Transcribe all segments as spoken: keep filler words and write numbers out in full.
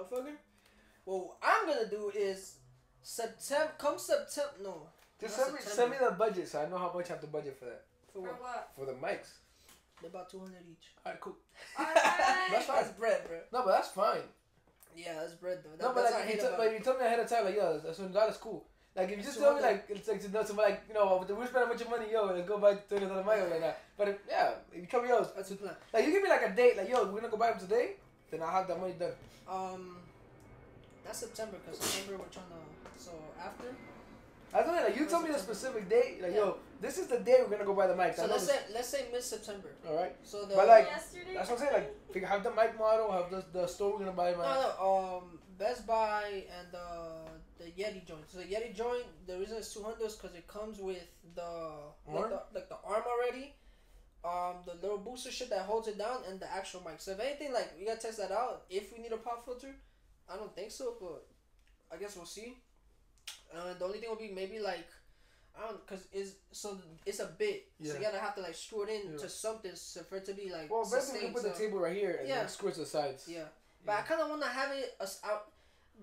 motherfucker. Well, I'm gonna do is September. Come September, no. Just send me, send me the budget so I know how much I have to budget for that. For what? For, what? For the mics. They're about two hundred each. All right, cool. All right. That's fine. That's bread, bro. No, but that's fine. Yeah, that's bread though. That, no, but that's like, you t- like you told me ahead of time, like yo, that's when God is cool. Like if you just tell me like it's like to know somebody like you know we're spending a bunch of money, yo, let's go buy thirty dollar mic right now. But if, yeah, if you tell me yo, that's the plan. Like you give me like a date, like yo, we're gonna go buy them today, then I'll have that money done. Um, that's September because September we're trying to. So after. I don't know. Like you told me the specific date. Like yeah. yo, this is the day we're gonna go buy the mic. So let's say let's say mid September. All right. So the but like yesterday, that's what I'm saying. Like have the mic model, have the the store we're gonna buy. My no, no. Um, Best Buy and uh, the Yeti joint. So the Yeti joint, the reason it's two hundred is because it comes with the arm? Like the like the arm already. Um, the little booster shit that holds it down and the actual mic. So if anything, like we gotta test that out. If we need a pop filter, I don't think so, but I guess we'll see. Uh, the only thing will be maybe like I don't cause is so it's a bit yeah. so you gotta have to like screw it in yeah. to something so for it to be like well basically we put so. The table right here and yeah. then screw it to the sides yeah but yeah. I kind of want to have it as out.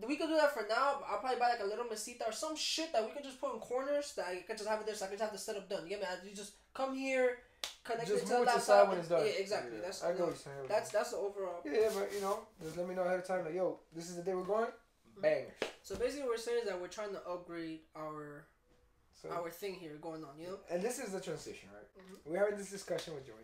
We could do that for now. I'll probably buy like a little mesita or some shit that we can just put in corners that I could just have it there so I could just have the setup done. You get me? I, you just come here, connect just it to the laptop. Just move it to the side when it's done. Yeah, exactly. Yeah. That's, I know that's, that's that's the overall. Yeah, yeah, but you know, just let me know ahead of time. Like, yo, this is the day we're going. Bang. So basically what we're saying is that we're trying to upgrade our so, our thing here going on, you know? And this is the transition, right? Mm-hmm. We're having this discussion with George.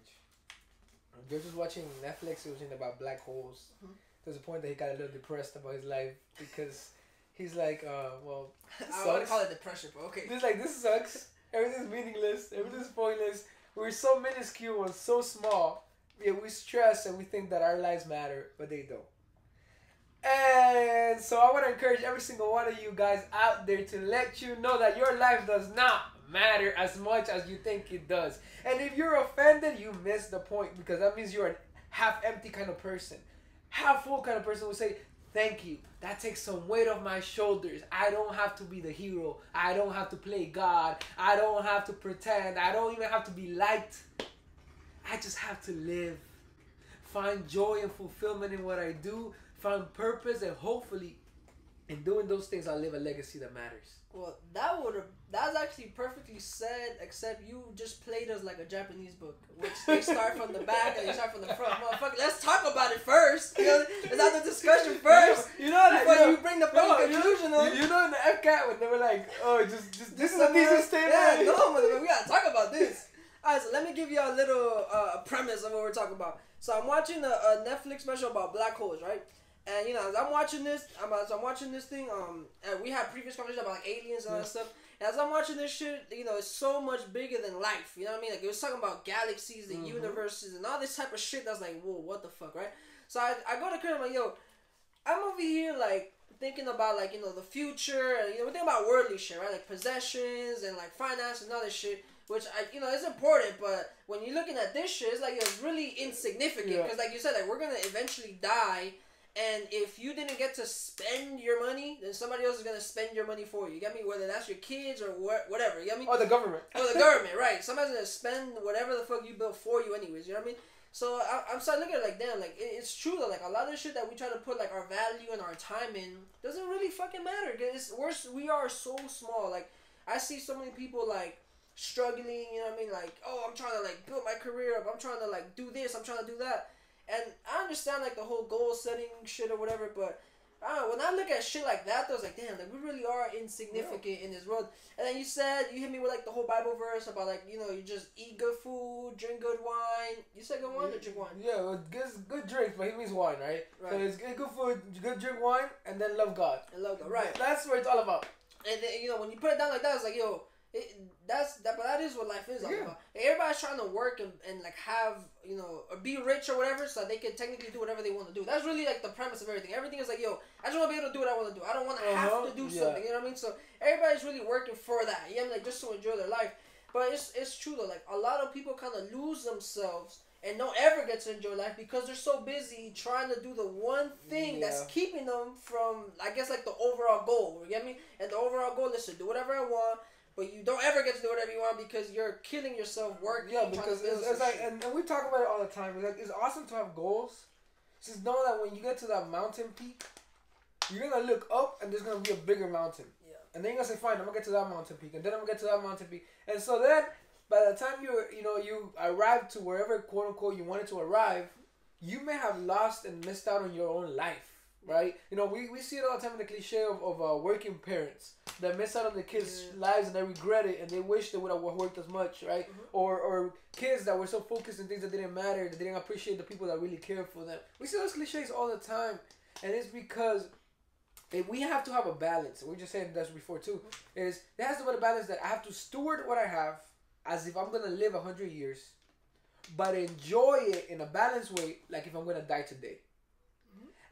George was watching Netflix, he was reading about black holes. Mm-hmm. There's a point that he got a little depressed about his life because he's like, uh, well, I want to call it depression, but okay. He's like, this sucks. Everything's meaningless. Everything's pointless. We're so minuscule and so small. Yeah, we stress and we think that our lives matter, but they don't. And so I want to encourage every single one of you guys out there to let you know that your life does not matter as much as you think it does. And if you're offended, you miss the point because that means you're a half-empty kind of person. Half-full kind of person will say, thank you. That takes some weight off my shoulders. I don't have to be the hero. I don't have to play God. I don't have to pretend. I don't even have to be liked. I just have to live. Find joy and fulfillment in what I do. Find purpose and hopefully in doing those things I'll live a legacy that matters. Well, that would have that's actually perfectly said, except you just played us like a Japanese book, which they start from the back and they start from the front. Motherfucker, let's talk about it first. You know, let's have the discussion first. You know, you know before you, know, you bring the fucking no, conclusion you, on. You know in the F C A T when they were like, oh, just, just this is a decent statement. Yeah, no, motherfucker, we gotta talk about this. All right, so let me give y'all a little uh, premise of what we're talking about. So I'm watching a, a Netflix special about black holes, right? And, you know, as I'm watching this, I'm, as I'm watching this thing, um, and we had previous conversations about, like, aliens and all that stuff. And as I'm watching this shit, you know, it's so much bigger than life, you know what I mean? Like, it was talking about galaxies and mm-hmm. universes and all this type of shit that's like, whoa, what the fuck, right? So I, I go to Chris, I'm like, yo, I'm over here, like, thinking about, like, you know, the future. And, you know, we're thinking about worldly shit, right? Like, possessions and, like, finance and all this shit. Which, I, you know, it's important, but when you're looking at this shit, it's like, it's really insignificant. Because, yeah. like you said, like, we're going to eventually die. And if you didn't get to spend your money, then somebody else is going to spend your money for you. You get me? Whether that's your kids or wh- whatever. You get me? Or the government. Or the government, right. Somebody's going to spend whatever the fuck you built for you anyways. You know what I mean? So I- I'm starting looking at it like, damn, like, it- it's true that, like, a lot of the shit that we try to put, like, our value and our time in doesn't really fucking matter. It's worse. We are so small. Like, I see so many people, like, struggling, you know what I mean? Like, oh, I'm trying to, like, build my career up. I'm trying to, like, do this. I'm trying to do that. And I understand, like, the whole goal-setting shit or whatever, but I don't know, when I look at shit like that, though, it's like, damn, like, we really are insignificant yeah. in this world. And then you said, you hit me with, like, the whole Bible verse about, like, you know, you just eat good food, drink good wine. You said good wine yeah. or drink wine? Yeah, well, good, good drink, but he means wine, right? Right. So it's good food, good drink wine, and then love God. And love God, right. That's what it's all about. And then, you know, when you put it down like that, it's like, yo... It, that's that, but that is what life is all yeah. about. Everybody's trying to work and, and like have you know or be rich or whatever, so that they can technically do whatever they want to do. That's really like the premise of everything. Everything is like, yo, I just want to be able to do what I want to do. I don't want to uh-huh. have to do yeah. something. You know what I mean? So everybody's really working for that. Yeah, you know, like just to enjoy their life. But it's it's true though. Like a lot of people kind of lose themselves and don't ever get to enjoy life because they're so busy trying to do the one thing yeah. that's keeping them from, I guess, like the overall goal. You get me? And the overall goal is to do whatever I want. But you don't ever get to do whatever you want because you're killing yourself working. Yeah, because it's, it's like, and, and we talk about it all the time. It's like, it's awesome to have goals. Just know that when you get to that mountain peak, you're gonna look up and there's gonna be a bigger mountain. Yeah. And then you're gonna say, fine, I'm gonna get to that mountain peak, and then I'm gonna get to that mountain peak. And so then by the time you you know you arrived to wherever quote unquote you wanted to arrive, you may have lost and missed out on your own life. Right? You know, we, we see it all the time in the cliche of, of uh, working parents that miss out on the kids' yeah. lives and they regret it and they wish they would have worked as much, right? Mm-hmm. Or or kids that were so focused on things that didn't matter, that they didn't appreciate the people that really cared for them. We see those cliches all the time, and it's because it, we have to have a balance. We we're just saying that's before too. Mm-hmm. Is there has to be a balance that I have to steward what I have as if I'm going to live a hundred years, but enjoy it in a balanced way like if I'm going to die today.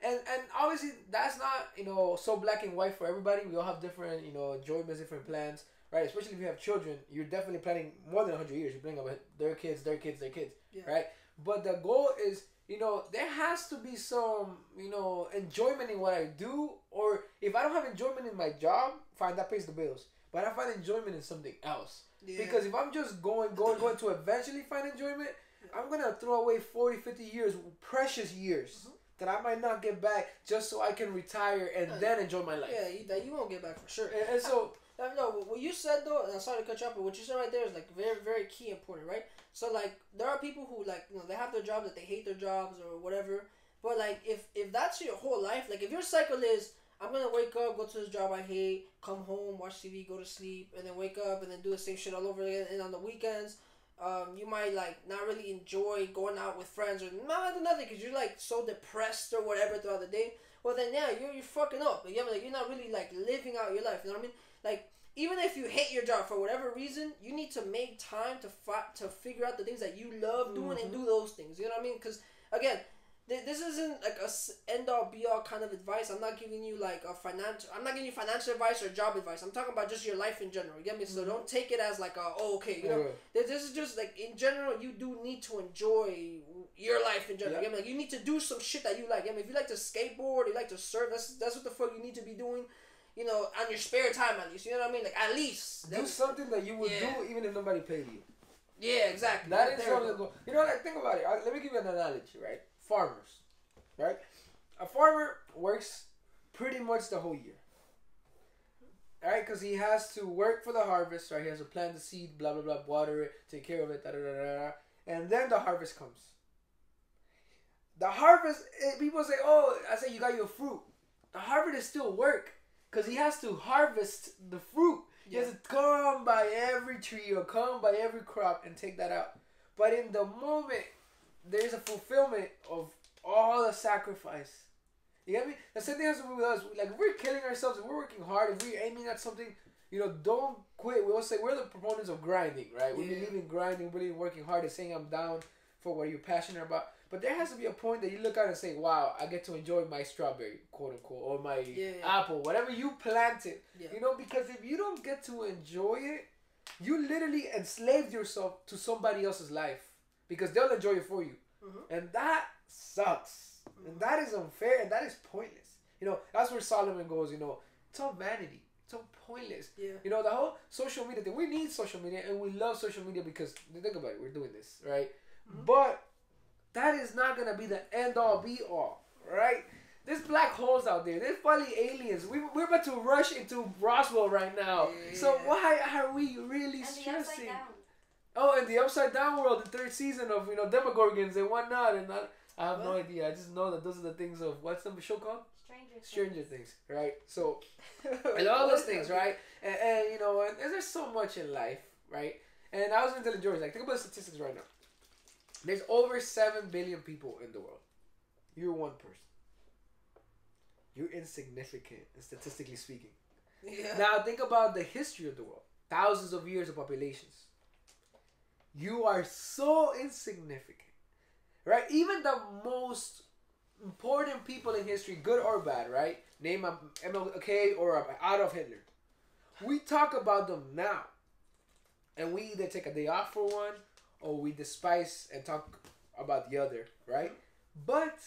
And and obviously that's not, you know, so black and white for everybody. We all have different, you know, enjoyments, different plans, right? Especially if you have children, you're definitely planning more than a hundred years. You're planning about their kids, their kids, their kids, yeah. right? But the goal is, you know, there has to be some, you know, enjoyment in what I do. Or if I don't have enjoyment in my job, fine, that pays the bills. But I find enjoyment in something else. Yeah. Because if I'm just going, going, going to eventually find enjoyment, I'm going to throw away forty, fifty years, precious years. Mm-hmm. That I might not get back just so I can retire and yeah, then enjoy my life. Yeah, you, that you won't get back for sure. And, and so, I, no, what you said though, and I'm sorry to cut you off, but what you said right there is like very, very key, important, right? So like, there are people who like, you know, they have their jobs that they hate their jobs or whatever. But like, if if that's your whole life, like if your cycle is, I'm gonna wake up, go to this job I hate, come home, watch T V, go to sleep, and then wake up and then do the same shit all over again. And on the weekends, Um, you might like not really enjoy going out with friends or not nothing because you're like so depressed or whatever throughout the day. Well then yeah, you're you're fucking up. You know, like you're not really like living out your life. You know what I mean? Like even if you hate your job for whatever reason, you need to make time to fi to figure out the things that you love doing mm-hmm. and do those things. You know what I mean? Because again, th this isn't like a end all be all kind of advice. I'm not giving you like a financial. I'm not giving you financial advice or job advice. I'm talking about just your life in general. You get me? Mm-hmm. So don't take it as like a, oh okay. You know, yeah. This is just like in general. You do need to enjoy your life in general. Yeah. You get me? Like you need to do some shit that you like. I mean, if you like to skateboard, you like to surf. That's that's what the fuck you need to be doing. You know, on your spare time at least. You know what I mean? Like at least do something that you would yeah. do even if nobody paid you. Yeah, exactly. That is one of the goals. You know, like think about it. Let me give you an analogy, right? Farmers, right? A farmer works pretty much the whole year, all right? Because he has to work for the harvest, right? He has to plant the seed, blah, blah, blah, water it, take care of it, da, da, da, da, and then the harvest comes. The harvest, people say, oh, I say you got your fruit. The harvest is still work because he has to harvest the fruit. He yeah. has to come by every tree or come by every crop and take that out. But in the moment, there's a fulfillment of all the sacrifice. You get me? The same thing has to do with us. Like, if we're killing ourselves, if we're working hard, if we're aiming at something, you know, don't quit. We always say we're the proponents of grinding, right? Yeah. We believe in grinding, really working hard and saying I'm down for what you're passionate about. But there has to be a point that you look at and say, wow, I get to enjoy my strawberry, quote unquote, or my yeah, yeah. apple, whatever you planted. Yeah. You know, because if you don't get to enjoy it, you literally enslaved yourself to somebody else's life. Because they'll enjoy it for you. Mm-hmm. And that sucks. Mm-hmm. And that is unfair. And that is pointless. You know, that's where Solomon goes, you know, it's all vanity. It's all pointless. Yeah. You know, the whole social media thing. We need social media and we love social media because, think about it, we're doing this, right? Mm-hmm. But that is not going to be the end all be all, right? There's black holes out there. There's probably aliens. We, we're about to rush into Roswell right now. Yeah. So why are we really and stressing? Oh, and the Upside Down World, the third season of, you know, Demogorgons and whatnot, and I, I have what? no idea. I just know that those are the things of, what's the show called? Stranger Things. Stranger Things, right? So, and all those things, right? And, and you know, and, and there's so much in life, right? And I was going to tell George, like, think about the statistics right now. There's over seven billion people in the world. You're one person. You're insignificant, statistically speaking. Yeah. Now, think about the history of the world. Thousands of years of populations. You are so insignificant, right? Even the most important people in history, good or bad, right? Name a M L K or a Adolf Hitler. We talk about them now, and we either take a day off for one, or we despise and talk about the other, right? But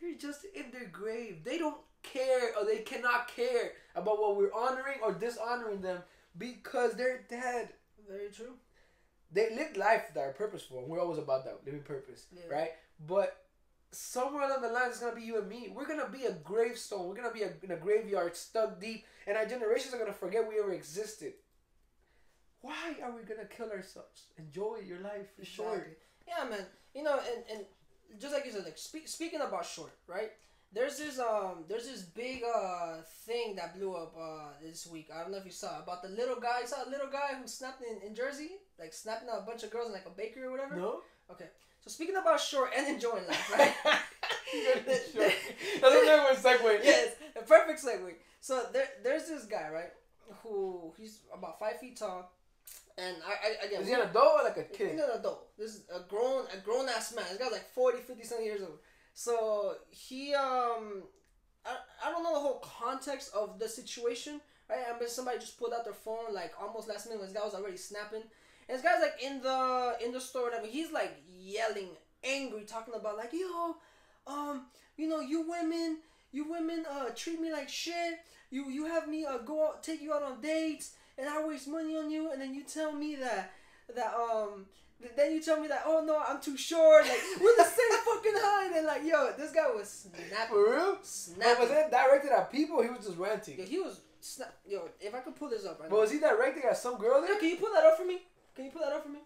they're just in their grave. They don't care, or they cannot care about what we're honoring or dishonoring them because they're dead. Very true. They live life that are purposeful. We're always about that, living purpose, yeah. right? But somewhere along the line, it's going to be you and me. We're going to be a gravestone. We're going to be a, in a graveyard stuck deep. And our generations are going to forget we ever existed. Why are we going to kill ourselves? Enjoy your life. It's short. Exactly. Yeah, man. You know, and, and just like you said, like spe speaking about short, right? There's this um, there's this big uh thing that blew up uh this week. I don't know if you saw it, about the little guy. You saw a little guy who snapped in, in Jersey, like snapping at a bunch of girls in like a bakery or whatever. No. Okay. So speaking about short and enjoying life, right? That's a perfect segue. Yes, a perfect segue. So there, there's this guy, right? Who he's about five feet tall, and I, I again. Is he an adult or like a kid? He's an adult. This is a grown, a grown ass man. This guy's like forty, fifty, something years old. So he, um, I, I don't know the whole context of the situation, right? I mean, somebody just pulled out their phone like almost last minute when this guy was already snapping. And this guy's like in the in the store, whatever. He's like yelling, angry, talking about like, yo, um, you know, you women, you women, uh, treat me like shit. You you have me uh, go out, take you out on dates, and I waste money on you, and then you tell me that that um. Then you tell me that, oh no, I'm too short. Like, we're the same fucking height. And like, yo, this guy was snapping. For real? Snapping. Was it directed at people? Or he was just ranting. Yo, he was snap. Yo, if I could pull this up right but now. But was he directing at some girl? Yo, can you pull that up for me? Can you pull that up for me?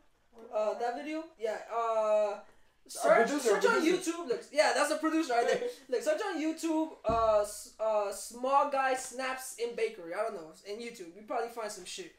Uh, that video? Yeah. Uh, search, search on YouTube. Look, yeah, that's a producer right there. Look, search on YouTube. Uh, uh, small guy snaps in bakery. I don't know. In YouTube, you probably find some shit.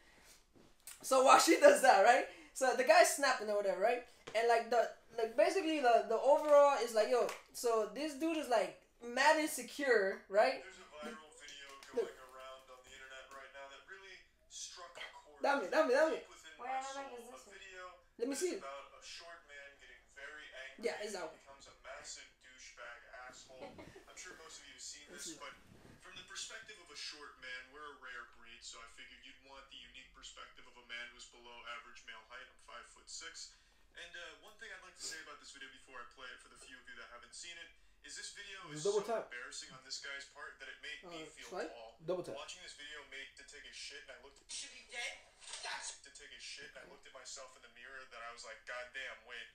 So while she does that, right? So the guy's snapping or whatever, right? And like the like basically the the overall is like, yo, so this dude is like mad insecure, right? There's a viral the, video going the, around on the internet right now that really struck a chord. That me, that me, that me. Why I like is this video Let me see. About a short man getting very angry. Yeah, it's out. Becomes a massive douchebag asshole. I'm sure most of you have seen this, but from the perspective of a short man, we're a rare breed, so I figured you'd want the unique perspective of a man who's below average male height. I'm five foot six. And uh, one thing I'd like to say about this video before I play it for the few of you that haven't seen it is this video is Double so tap. embarrassing on this guy's part that it made uh, me feel tall. Double tap. Watching this video made to take a shit, and I looked. At Should be dead. That's to take a shit, and I looked at myself in the mirror. That I was like, God damn, wait,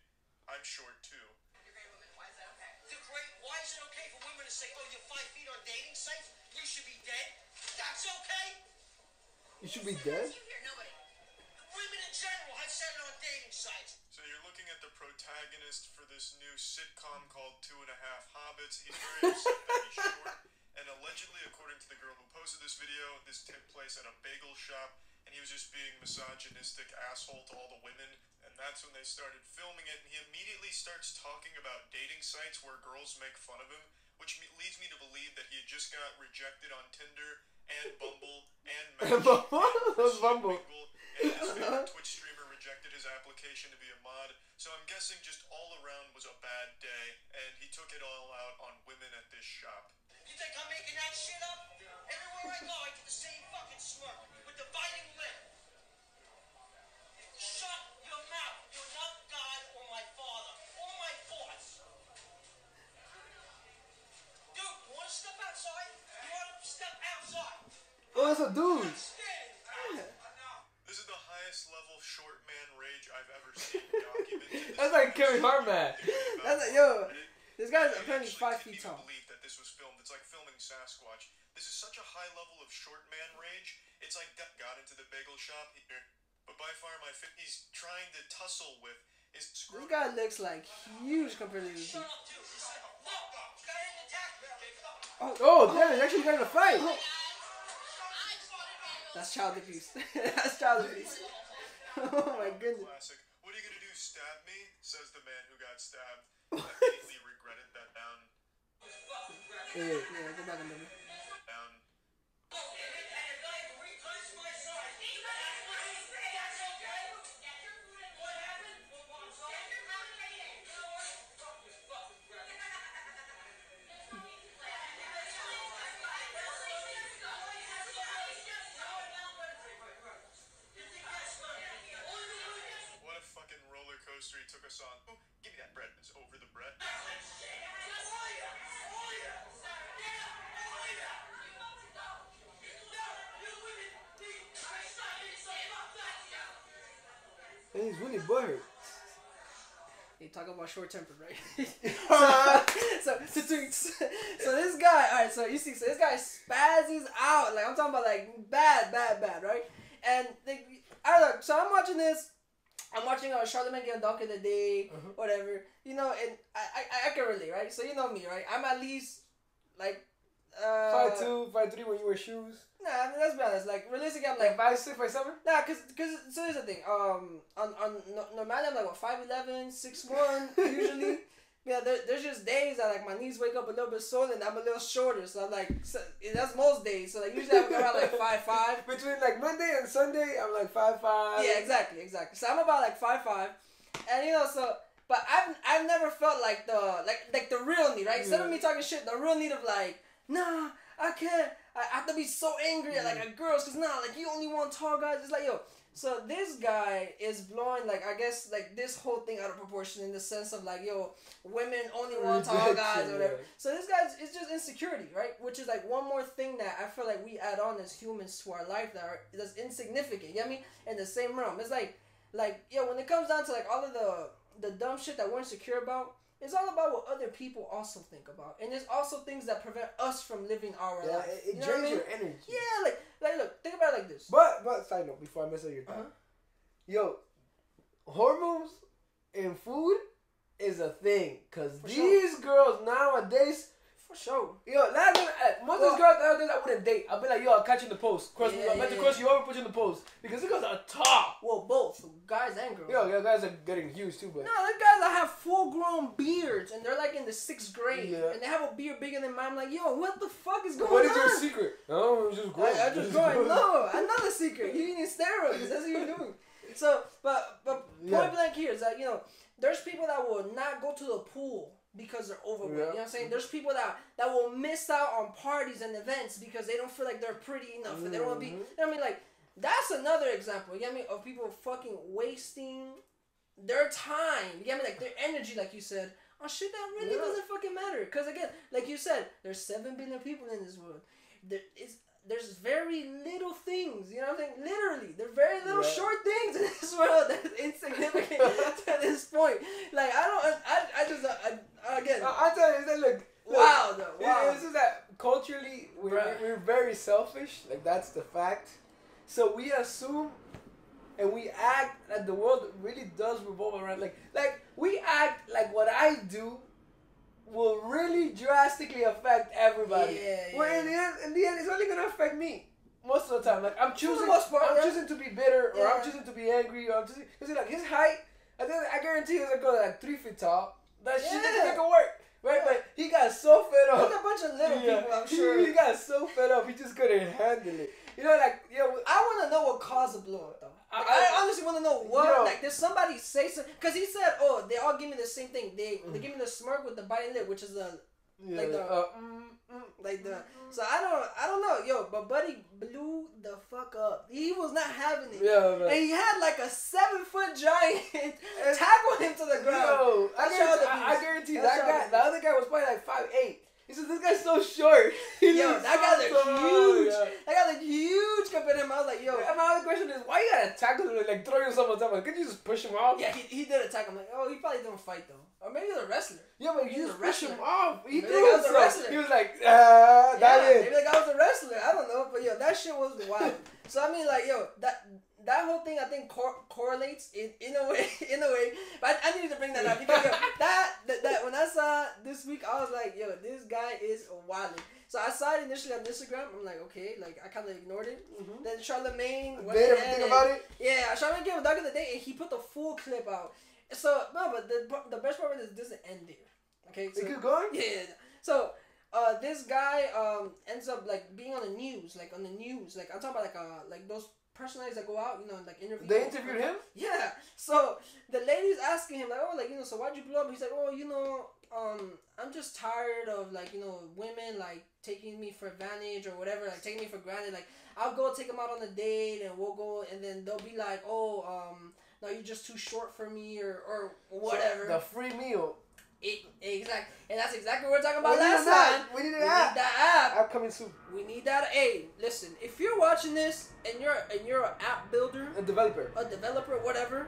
I'm short too. The great, why is it okay for women to say, oh, you're five feet on dating sites? You should be dead. That's okay. You should be dead? You hear nobody. Women in general have said it on dating sites. So you're looking at the protagonist for this new sitcom called Two and a Half Hobbits. He's very upset that he's short. And allegedly, according to the girl who posted this video, this took place at a bagel shop. And he was just being misogynistic asshole to all the women. And that's when they started filming it. And he immediately starts talking about dating sites where girls make fun of him, which me leads me to believe that he had just got rejected on Tinder and Bumble and Match. That's Bumble. And his favorite Twitch streamer rejected his application to be a mod. So I'm guessing just all around was a bad day. And he took it all out on women at this shop. You think I'm making that shit up? Everywhere I go, I get the same fucking smirk with the biting lip. Shut your mouth. You're not God or my father or my boss. Dude, you want to step outside? You want to step outside? Oh, that's a dude. This is the highest level short man rage I've ever seen documented. That's like Kevin Hart, man. That's like, yo, this guy's apparently five feet tall. This was filmed. It's like filming Sasquatch. This is such a high level of short man rage. It's like that got into the bagel shop here. But by far my fit he's trying to tussle with is screw. This guy looks like huge compared to this. Oh, oh damn, he's actually got in a fight. Oh. That's child abuse. That's child abuse. Oh my goodness. Classic. What are you gonna do? Stab me? Says the man who got stabbed. I deeply regretted that down. Yeah, yeah, go back and look. Down. What a fucking roller coaster he took us on. Oh, give me that bread. It's over the bread. And he's really butthurt. You talk about short-tempered, right? so, so, so this guy, all right, so you see, so this guy spazzies out. Like, I'm talking about, like, bad, bad, bad, right? And, like, I don't know, so I'm watching this. I'm watching uh, Charlamagne Get a Donkey of the Day, uh-huh. whatever. You know, and I, I, I can relate, right? So you know me, right? I'm at least, like... Uh, five two, five three when you wear shoes. Nah, I mean, let's be honest. Like, realistically, I'm like... five six, five seven? Nah, because... Cause, so here's the thing. Um, on, on, no, normally, I'm like, what, five eleven, six one, usually. Yeah, there, there's just days that, like, my knees wake up a little bit sore and I'm a little shorter. So I'm like... So, that's most days. So, like, usually I'm around, like, five five. Between, like, Monday and Sunday, I'm like, five five. Yeah, exactly, exactly. So I'm about, like, five five. And, you know, so... But I've, I've never felt like the... Like, like the real need, right? Yeah. Instead of me talking shit, the real need of, like... Nah, I can't. I, I have to be so angry at like at girls, cause nah, like you only want tall guys. It's like yo. So this guy is blowing like I guess like this whole thing out of proportion in the sense of like yo, women only want tall guys or whatever. So this guy's it's just insecurity, right? Which is like one more thing that I feel like we add on as humans to our life that are that's insignificant. You know what I mean? In the same realm, it's like like yo when it comes down to like all of the the dumb shit that we're insecure about. It's all about what other people also think about. And there's also things that prevent us from living our yeah, life. It, it you know drains I mean? your energy. Yeah, like, like, look, think about it like this. But, but, side note, before I mess up your time. Uh-huh. Yo, hormones and food is a thing. Because these sure. girls nowadays... For sure. Yo, last time, most well, of these girls nowadays I wouldn't date. I'd be like, yo, I'll catch you in the post. Cross yeah, me, I'll yeah, yeah. cross you over, put you in the post. Because these girls are tall. Well, both. Guys and girls. Yo, yo, guys are getting huge too, but... No, these guys that have full-grown beards, and they're like in the sixth grade, yeah. and they have a beard bigger than mine. I'm like, yo, what the fuck is going on? What is on? your secret? No, I'm just growing. I, I'm just growing. No, another secret. You're eating steroids. That's what you're doing. So, but, but yeah. point blank here is that, you know, there's people that will not go to the pool because they're overweight, yeah. you know what I'm saying? There's people that that will miss out on parties and events because they don't feel like they're pretty enough, mm-hmm. and they don't want to be. You know what I mean, like that's another example. You know what I mean, of people fucking wasting their time. You know what I mean, like their energy, like you said, on shit that really yeah. doesn't fucking matter. Because again, like you said, there's seven billion people in this world. There is there's very little things. You know what I'm saying? Literally, there's very little yeah. short things in this world that's insignificant to this point. Like I don't, I I just. I, Again, I, I tell you, that, look, look, wow, though, wow. This is that culturally we're, we're we're very selfish. Like that's the fact. So we assume, and we act that the world really does revolve around. Like like we act like what I do will really drastically affect everybody. Yeah, well, yeah. in the end, in the end, it's only gonna affect me most of the time. Like I'm choosing, most part, I'm right? choosing to be bitter, or yeah. I'm choosing to be angry, or I'm choosing because like his height. I think I guarantee there's a girl that's like three feet tall. That shit yeah. didn't make it work, right? Yeah. But he got so fed up. There's a bunch of little yeah. people, I'm sure. He, he got so fed up, he just couldn't handle it. You know, like, you know, I want to know what caused the blow up, though. Like, I, I honestly want to know what, you know, like, did somebody say something? Because he said, oh, they all give me the same thing. They they give me the smirk with the biting lip, which is the, yeah, like the, uh, mm, mm, like the, so I don't, I don't know, yo, but Buddy blew the fuck up. He was not having it. Yeah, man. And he had, like, a seven-foot giant tackle him to the ground. Yo, I guarantee, I, I guarantee that guy, the other guy was probably like five eight. He said, this guy's so short. He yo, that guy so looked huge. Yeah. That guy looked huge compared to him. I was like, yo. And my other question is, why you gotta tackle him? Like, throw yourself on top of him. Couldn't you just push him off? Yeah, he, he did attack him. Like, oh, he probably didn't fight, though. Or maybe he's a wrestler. Yeah, but you just push him off. He maybe threw himself. Wrestler. He was like, ah, yeah, that is. Maybe the guy was a wrestler. I don't know. But, yo, that shit was wild. So, I mean, like, yo, that... That whole thing, I think, cor correlates in, in a way, in a way. But I, I needed to bring that up because yo, that, that that when I saw this week, I was like, yo, this guy is wild. So I saw it initially on Instagram. I'm like, okay, like I kind of ignored it. Mm-hmm. Then Charlamagne went ahead everything and, about it. Yeah, Charlamagne gave a dog of the day, and he put the full clip out. So no, but the the best part is it doesn't end there. Okay, so, it keep going. Yeah. So. Uh, this guy um ends up like being on the news, like on the news, like I'm talking about like uh like those personalities that go out, you know, and, like interview. They interviewed him. Yeah. So the lady's asking him like, oh, like you know, so why'd you blow up? He's like, oh, you know, um, I'm just tired of like you know women like taking me for advantage or whatever, like taking me for granted. Like I'll go take them out on a date and we'll go, and then they'll be like, oh, um, no, you're just too short for me or or whatever. So the free meal. It, exactly, and that's exactly what we're talking about we last time. We need, we app. need that app. App coming soon. We need that. Hey, listen, if you're watching this and you're and you're an app builder, a developer, a developer, whatever,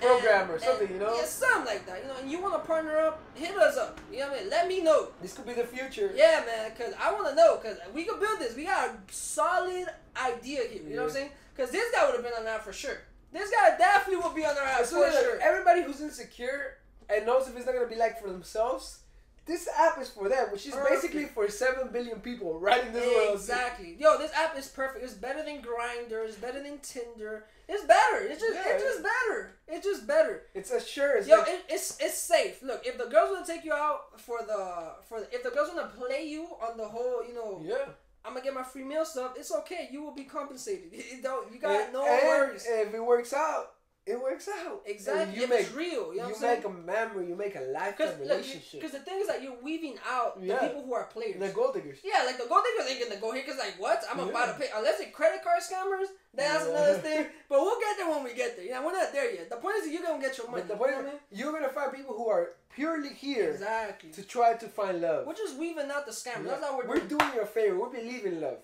programmer, and, something, you know? Yeah, something like that. You know, and you want to partner up, hit us up. You know what I mean? Let me know. This could be the future. Yeah, man, because I want to know, because we could build this. We got a solid idea here, you yeah. know what I'm saying? Because this guy would have been on that for sure. This guy definitely would be on our app so for sure. Everybody who's insecure and knows if it's not going to be like for themselves, this app is for them, which is perfect. Basically for seven billion people right in this world. Exactly. Yo, this app is perfect. It's better than Grindr. It's better than Tinder. It's better. It's just, yeah, it's just better. It's just better. It's a sure. It's Yo, like it, it's it's safe. Look, if the girls want to take you out for the, for the, if the girls want to play you on the whole, you know, yeah. I'm going to get my free meal stuff, it's okay. You will be compensated. You, don't, you got and, no and worries. If it works out. It works out. Exactly. You if make, it's real. You, know you what make saying? A memory. You make a lifetime relationship. Because the thing is that you're weaving out the yeah. people who are players. The gold diggers. Yeah, like the gold diggers ain't going to go here because like, what? I'm yeah. about to pay. Unless it's credit card scammers, that's yeah. another thing. But we'll get there when we get there. Yeah, we're not there yet. The point is that you're going to get your money. The point you know is, you're going to find people who are purely here exactly. to try to find love. We're just weaving out the scammers. Yeah. That's how we're, we're doing. We're doing you a favor. We believe in love.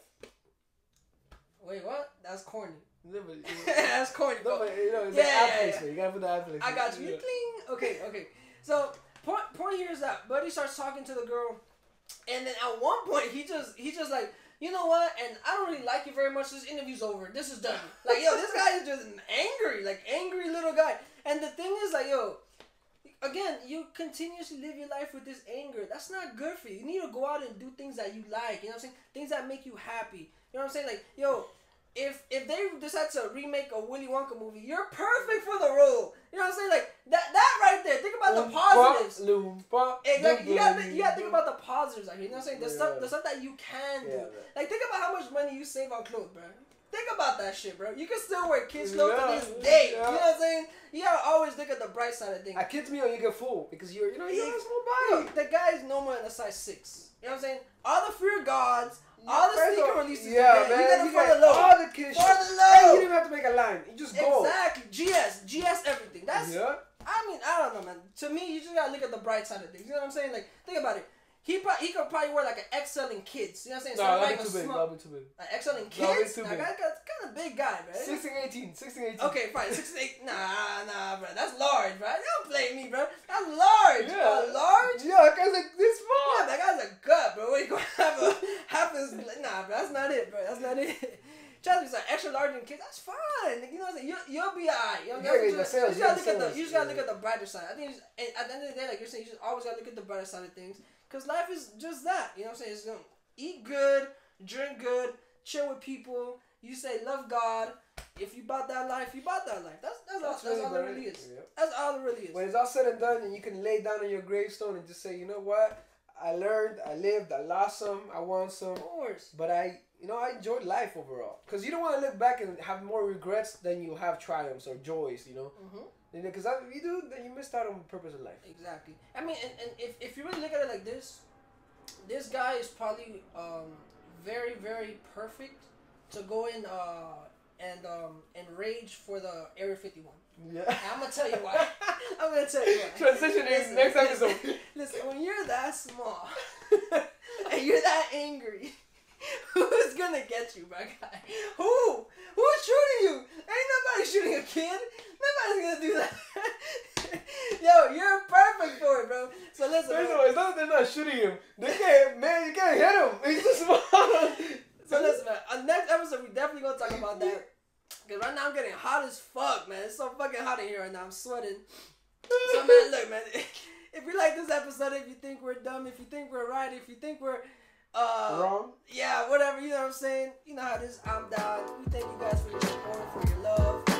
Wait, what? That's corny. No, but, you know, that's corny. No, but, you know, it's yeah, yeah, yeah. You gotta put the app place. I got you. Yeah. Okay, okay. So point point here is that Buddy starts talking to the girl, and then at one point he just he just like, you know what? And I don't really like you very much. This interview's over. This is done. Like, yo, this guy is just angry, like angry little guy. And the thing is, like, yo, again, you continuously live your life with this anger. That's not good for you. You need to go out and do things that you like. You know what I'm saying? Things that make you happy. You know what I'm saying? Like, yo. If if they decide to remake a Willy Wonka movie, you're perfect for the role. You know what I'm saying? Like that that right there. Think about the positives. Exactly. You gotta you gotta think about the positives out here. You know what I'm saying? The yeah. stuff the stuff that you can do. Yeah, like think about how much money you save on clothes, bro. Think about that shit, bro. You can still wear kids' clothes yeah. to this day. Yeah. You know what I'm saying? You gotta always look at the bright side of things. A kid's meal, you get full because you're you know you're a small body. The guy is no more than a size six. You know what I'm saying? All the Fear Gods. All the sneaker of, releases, yeah, man. You get them for the low. All the kids, for the low. You don't even have to make a line. You just go. Exactly. G S, G S, everything. That's. Yeah. I mean, I don't know, man. To me, you just gotta look at the bright side of things. You know what I'm saying? Like, think about it. He probably he could probably wear like an X L in kids. You know what I'm saying? No, that'd be too big. That'd be too big. An X L in kids. That guy's kind of big guy, man. sixteen, eighteen, sixteen, eighteen. Okay, fine. sixteen, eighteen. Nah, nah, bro. That's large, bro. Don't blame me, bro. That's large. Yeah. Bro. Large. Yeah, that guy's like this small. Yeah, that guy's a gut, bro. What are you gonna have a half his? Nah, bro. That's not it, bro. That's not it. Trust me, it's like extra large in kids. That's fine. You know what I'm saying? You you'll be alright. You know what I'm saying? You just gotta look at the you just gotta look at the brighter side. I think at the end of the day, like you're saying, you just always gotta look at the brighter side of things. Because life is just that, you know what I'm saying? It's, you know, eat good, drink good, chill with people. You say love God. If you bought that life, you bought that life. That's that's, that's, all, really that's all it really is. Yeah. That's all it really is. When it's all said and done and you can lay down on your gravestone and just say, you know what? I learned, I lived, I lost some, I won some. Of course. But I, you know, I enjoyed life overall. Because you don't want to look back and have more regrets than you have triumphs or joys, you know? Mm-hmm. Because if you do, then you missed out on the purpose of life. Exactly. I mean, and, and if, if you really look at it like this, this guy is probably um, very, very perfect to go in uh, and um, and rage for the Area fifty-one. Yeah. And I'm going to tell you why. I'm going to tell you why. Transition is next episode. Listen, when you're that small and you're that angry, who's going to get you, my guy? Who? Who's shooting you? Ain't nobody shooting a kid. Nobody's gonna do that. Yo, you're perfect for it, bro. So listen. First of all, it's not that they're not shooting him. They can't, man, you can't hit him. He's too small. So listen, man. Our next episode, we definitely gonna talk about that. Cause right now I'm getting hot as fuck, man. It's so fucking hot in here right now. I'm sweating. So man, look, man. If you like this episode, if you think we're dumb, if you think we're right, if you think we're uh, wrong, yeah, whatever. You know what I'm saying? You know how this. I'm down. We thank you guys for your support, for your love.